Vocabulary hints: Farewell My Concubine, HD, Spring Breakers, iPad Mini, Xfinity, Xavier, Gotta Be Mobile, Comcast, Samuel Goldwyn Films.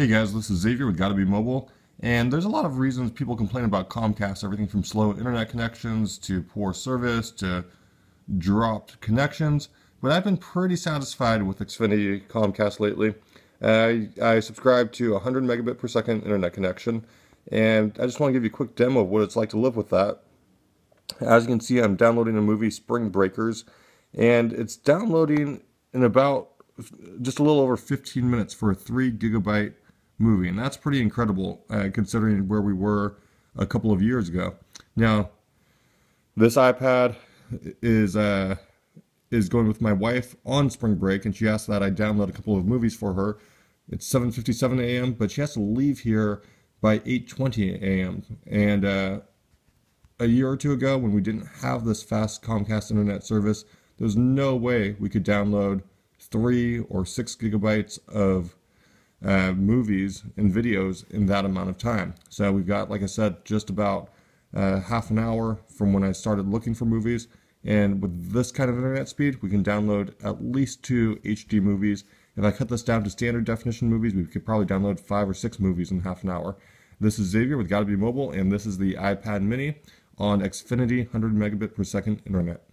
Hey guys, this is Xavier with Gotta Be Mobile, and there's a lot of reasons people complain about Comcast, everything from slow internet connections to poor service to dropped connections, but I've been pretty satisfied with Xfinity Comcast lately. I subscribe to 100 megabit per second internet connection, and I just want to give you a quick demo of what it's like to live with that. As you can see, I'm downloading the movie Spring Breakers, and it's downloading in about just a little over 15 minutes for a 3 gigabyte movie, and that's pretty incredible considering where we were a couple of years ago. Now, this iPad is going with my wife on spring break, and she asked that I download a couple of movies for her. It's 7:57 a.m., but she has to leave here by 8:20 a.m. And a year or two ago, when we didn't have this fast Comcast internet service, there's no way we could download 3 or 6 gigabytes of movies and videos in that amount of time. So we've got, like I said, just about half an hour from when I started looking for movies, and with this kind of internet speed we can download at least 2 HD movies. If I cut this down to standard definition movies, we could probably download 5 or 6 movies in half an hour. This is Xavier with Gotta Be Mobile, and this is the iPad Mini on Xfinity 100 megabit per second internet.